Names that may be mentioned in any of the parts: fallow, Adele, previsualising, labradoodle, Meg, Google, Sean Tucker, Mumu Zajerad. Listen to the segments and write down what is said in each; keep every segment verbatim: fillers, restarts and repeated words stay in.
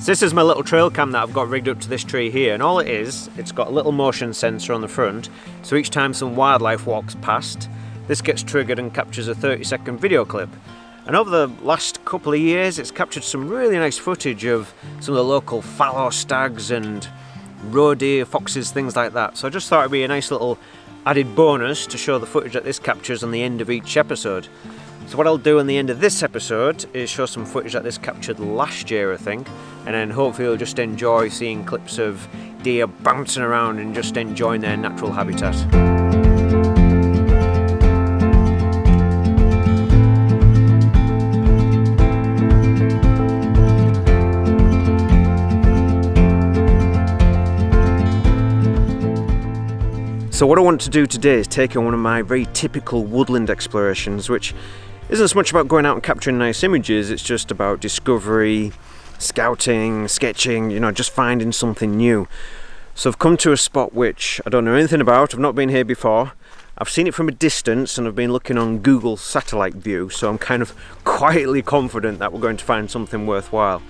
So this is my little trail cam that I've got rigged up to this tree here, and all it is, it's got a little motion sensor on the front, so each time some wildlife walks past, this gets triggered and captures a thirty second video clip. And over the last couple of years, it's captured some really nice footage of some of the local fallow stags and roe deer, foxes, things like that. So I just thought it'd be a nice little added bonus to show the footage that this captures on the end of each episode. So what I'll do on the end of this episode is show some footage that this captured last year, I think, and then hopefully you'll just enjoy seeing clips of deer bouncing around and just enjoying their natural habitat. So what I want to do today is take on one of my very typical woodland explorations, which isn't so much about going out and capturing nice images, it's just about discovery, scouting, sketching, you know, just finding something new. So I've come to a spot which I don't know anything about, I've not been here before, I've seen it from a distance and I've been looking on Google satellite view, so I'm kind of quietly confident that we're going to find something worthwhile.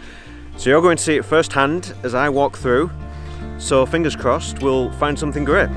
So you're going to see it firsthand as I walk through, so fingers crossed we'll find something great.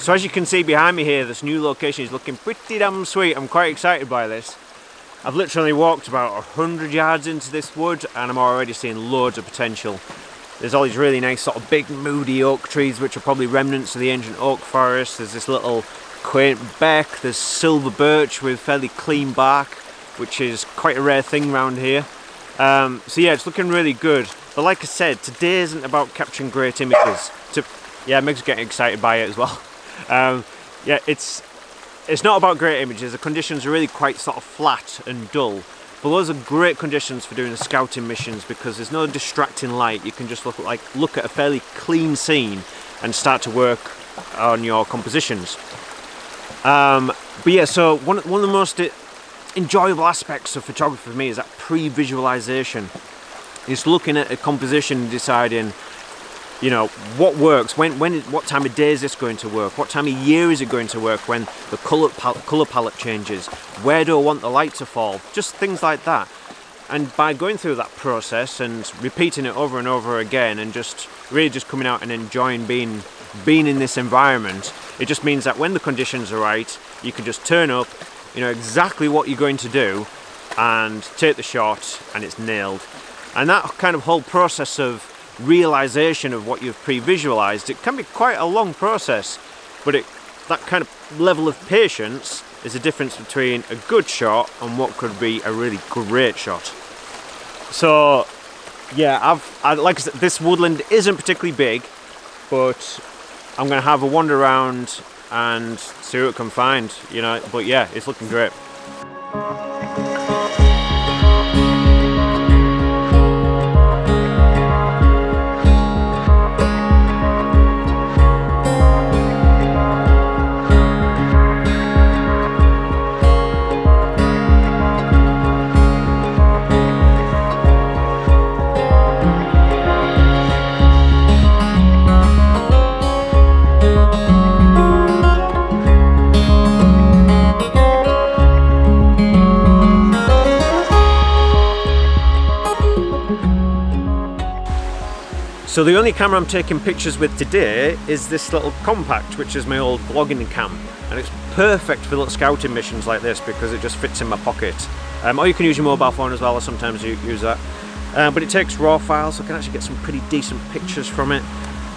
So as you can see behind me here, this new location is looking pretty damn sweet. I'm quite excited by this. I've literally walked about a hundred yards into this wood and I'm already seeing loads of potential. There's all these really nice sort of big moody oak trees which are probably remnants of the ancient oak forest. There's this little quaint beck, there's silver birch with fairly clean bark, which is quite a rare thing around here. Um, so yeah, it's looking really good. But like I said, today isn't about capturing great images. To, yeah, Meg's getting excited by it as well. Um, yeah, it's it's not about great images. The conditions are really quite sort of flat and dull, but those are great conditions for doing scouting missions because there's no distracting light. You can just look like look at a fairly clean scene and start to work on your compositions. Um, but yeah, so one one of the most enjoyable aspects of photography for me is that pre-visualization. It's looking at a composition and deciding, you know, what works, when, when, what time of day is this going to work, what time of year is it going to work, when the colour pal colour palette changes, where do I want the light to fall, just things like that. And by going through that process and repeating it over and over again and just really just coming out and enjoying being, being in this environment, it just means that when the conditions are right, you can just turn up, you know exactly what you're going to do and take the shot and it's nailed. And that kind of whole process of realization of what you've pre-visualized, it can be quite a long process, but it that kind of level of patience is the difference between a good shot and what could be a really great shot. So yeah, I've I, like I said, this woodland isn't particularly big, but I'm gonna have a wander around and see what I can find, you know but yeah, it's looking great. Thank you. So the only camera I'm taking pictures with today is this little compact, which is my old vlogging cam, and it's perfect for little scouting missions like this because it just fits in my pocket. Um, or you can use your mobile phone as well, or sometimes you use that. Um, but it takes raw files, so I can actually get some pretty decent pictures from it.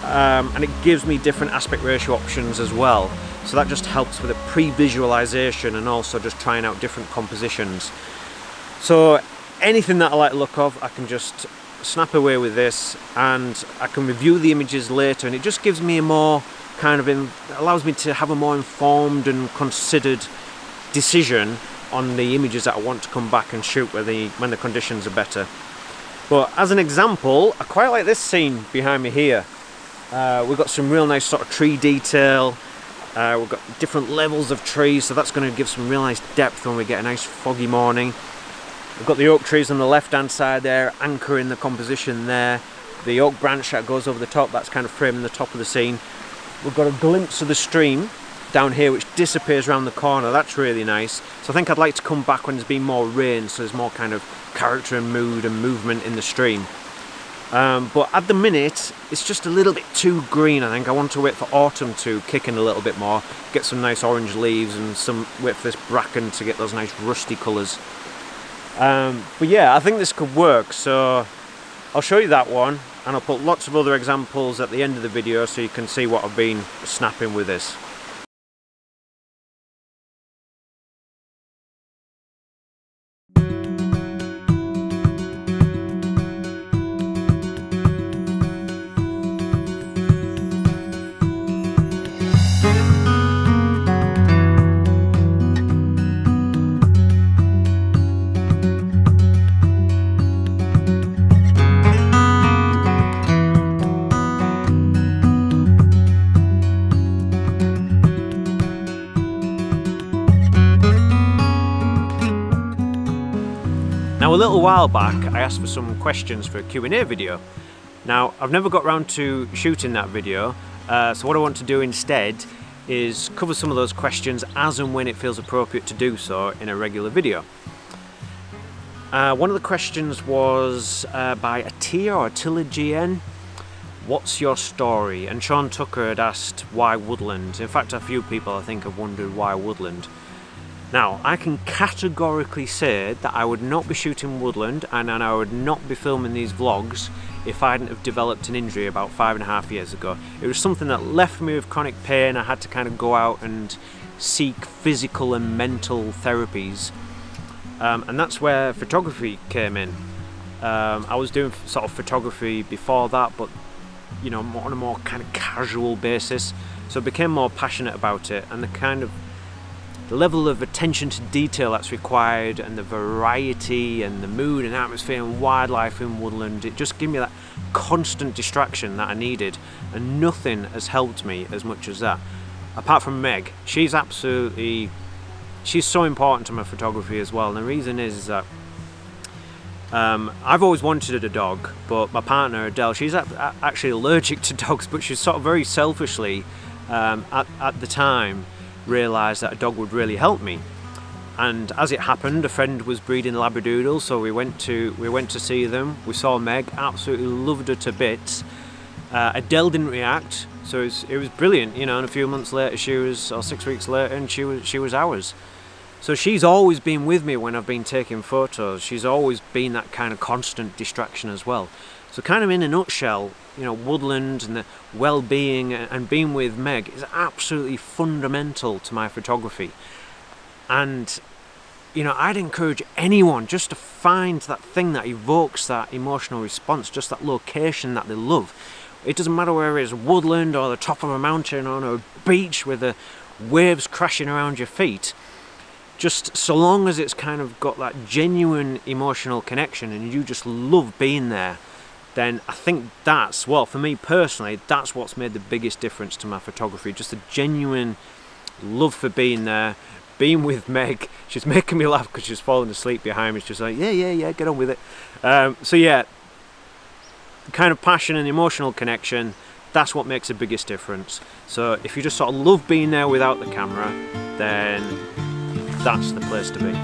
Um, and it gives me different aspect ratio options as well. So that just helps with a pre-visualization and also just trying out different compositions. So anything that I like the look of, I can just snap away with this, and I can review the images later, and it just gives me a more kind of in, allows me to have a more informed and considered decision on the images that I want to come back and shoot when the, when the conditions are better. But as an example, I quite like this scene behind me here. Uh, we've got some real nice sort of tree detail, uh, we've got different levels of trees, so that's going to give some real nice depth when we get a nice foggy morning. We've got the oak trees on the left hand side there, anchoring the composition there. The oak branch that goes over the top, that's kind of framing the top of the scene. We've got a glimpse of the stream down here which disappears around the corner, that's really nice. So I think I'd like to come back when there's been more rain, so there's more kind of character and mood and movement in the stream. Um, but at the minute, it's just a little bit too green, I think. I want to wait for autumn to kick in a little bit more, get some nice orange leaves and some wait for this bracken to get those nice rusty colours. Um, but yeah, I think this could work, so I'll show you that one, and I'll put lots of other examples at the end of the video so you can see what I've been snapping with this. Now, a little while back I asked for some questions for a Q and A video. Now, I've never got round to shooting that video, uh, so what I want to do instead is cover some of those questions as and when it feels appropriate to do so in a regular video. Uh, one of the questions was uh, by Atilla or Atilla G N, what's your story? And Sean Tucker had asked, why woodland? In fact, a few people I think have wondered why woodland. Now, I can categorically say that I would not be shooting woodland and, and I would not be filming these vlogs if I hadn't have developed an injury about five and a half years ago. It was something that left me with chronic pain. I had to kind of go out and seek physical and mental therapies. Um, and that's where photography came in. Um, I was doing sort of photography before that, but you know, on a more kind of casual basis. So I became more passionate about it, and the kind of the level of attention to detail that's required, and the variety and the mood and atmosphere and wildlife in woodland, it just gave me that constant distraction that I needed, and nothing has helped me as much as that. Apart from Meg, she's absolutely, she's so important to my photography as well, and the reason is that Um, I've always wanted a dog, but my partner Adele, she's actually allergic to dogs, but she's sort of very selfishly um, at, at the time realised that a dog would really help me. And as it happened, a friend was breeding labradoodles, so we went to we went to see them. We saw Meg, absolutely loved her to bits. Uh, Adele didn't react, so it was, it was brilliant, you know. And a few months later, she was, or six weeks later, and she was she was ours. So she's always been with me when I've been taking photos. She's always been that kind of constant distraction as well. So kind of in a nutshell, you know, woodland and the well-being and being with Meg is absolutely fundamental to my photography. And, you know, I'd encourage anyone just to find that thing that evokes that emotional response, just that location that they love. It doesn't matter whether it's woodland or the top of a mountain or on a beach with the waves crashing around your feet. Just so long as it's kind of got that genuine emotional connection and you just love being there, then I think that's, well, for me personally, that's what's made the biggest difference to my photography. Just a genuine love for being there, being with Meg. She's making me laugh because she's falling asleep behind me. She's just like, yeah, yeah, yeah, get on with it. Um, so yeah, the kind of passion and emotional connection, that's what makes the biggest difference. So if you just sort of love being there without the camera, then that's the place to be.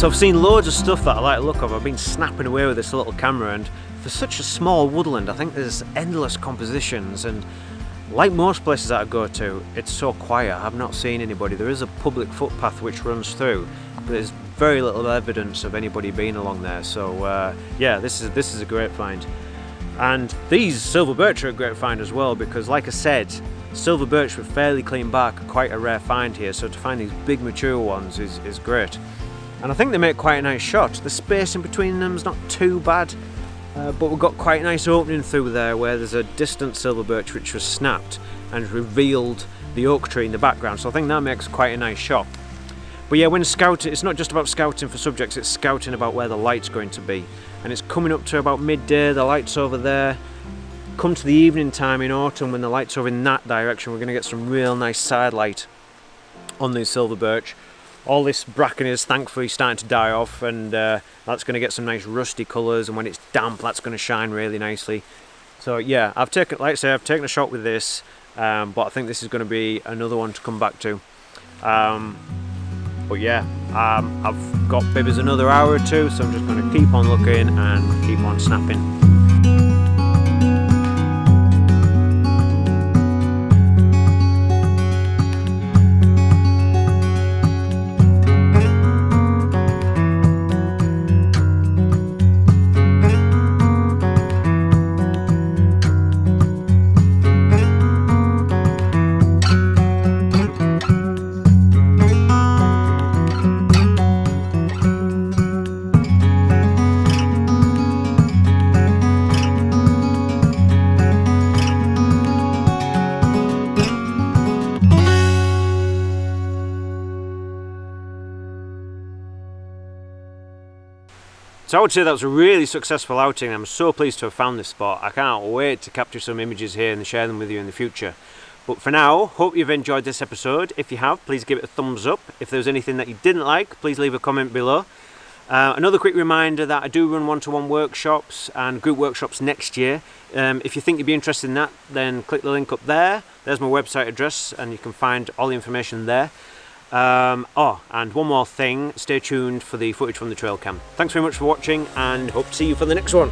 So I've seen loads of stuff that I like the look of. I've been snapping away with this little camera, and for such a small woodland, I think there's endless compositions, and like most places that I go to, it's so quiet. I've not seen anybody. There is a public footpath which runs through, but there's very little evidence of anybody being along there. So uh, yeah, this is, this is a great find. And these silver birch are a great find as well, because like I said, silver birch with fairly clean bark are quite a rare find here, so to find these big mature ones is, is great. And I think they make quite a nice shot. The space in between them is not too bad. Uh, but we've got quite a nice opening through there where there's a distant silver birch which was snapped and revealed the oak tree in the background, so I think that makes quite a nice shot. But yeah, when scouting, it's not just about scouting for subjects, it's scouting about where the light's going to be. And it's coming up to about midday, the light's over there. Come to the evening time in autumn when the light's over in that direction, we're going to get some real nice side light on the silver birch. All this bracken is thankfully starting to die off, and uh, that's going to get some nice rusty colours, and when it's damp that's going to shine really nicely. So yeah, I've taken, like I say, I've taken a shot with this, um, but I think this is going to be another one to come back to. Um, but yeah, um, I've got maybe another hour or two, so I'm just going to keep on looking and keep on snapping. So I would say that was a really successful outing. I'm so pleased to have found this spot. I can't wait to capture some images here and share them with you in the future. But for now, hope you've enjoyed this episode. If you have, please give it a thumbs up. If there was anything that you didn't like, please leave a comment below. Uh, another quick reminder that I do run one-to-one workshops and group workshops next year. Um, if you think you'd be interested in that, then click the link up there. There's my website address and you can find all the information there. Um, oh, and one more thing, stay tuned for the footage from the trail cam. Thanks very much for watching, and hope to see you for the next one.